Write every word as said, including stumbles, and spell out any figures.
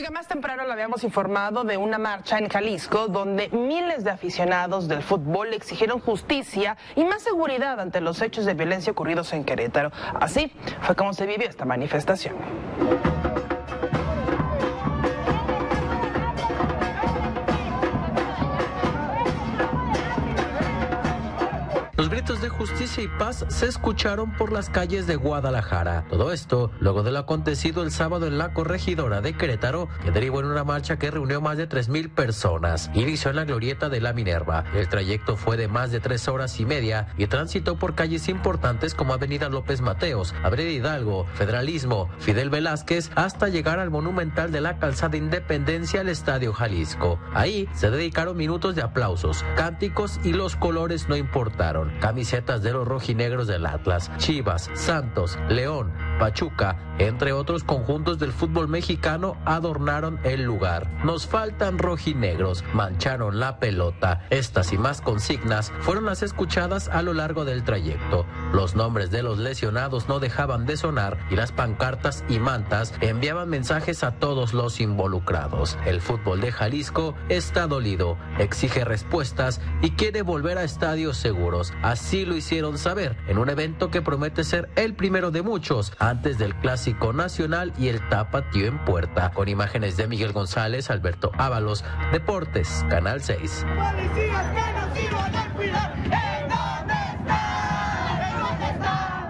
Oiga, más temprano le habíamos informado de una marcha en Jalisco donde miles de aficionados del fútbol exigieron justicia y más seguridad ante los hechos de violencia ocurridos en Querétaro. Así fue como se vivió esta manifestación. Los gritos de justicia y paz se escucharon por las calles de Guadalajara. Todo esto luego de lo acontecido el sábado en La Corregidora de Querétaro, que derivó en una marcha que reunió más de tres mil personas. Inició en la Glorieta de la Minerva. El trayecto fue de más de tres horas y media y transitó por calles importantes como Avenida López Mateos, Avenida Hidalgo, Federalismo, Fidel Velázquez, hasta llegar al monumental de la Calzada Independencia al Estadio Jalisco. Ahí se dedicaron minutos de aplausos, cánticos y los colores no importaron. Camisetas de los rojinegros del Atlas, Chivas, Santos, León, Pachuca, entre otros conjuntos del fútbol mexicano, adornaron el lugar. Nos faltan rojinegros, mancharon la pelota. Estas y más consignas fueron las escuchadas a lo largo del trayecto. Los nombres de los lesionados no dejaban de sonar y las pancartas y mantas enviaban mensajes a todos los involucrados. El fútbol de Jalisco está dolido, exige respuestas y quiere volver a estadios seguros. Así lo hicieron saber en un evento que promete ser el primero de muchos antes del Clásico Nacional y el Tapatío en puerta. Con imágenes de Miguel González, Alberto Ábalos, Deportes, Canal seis.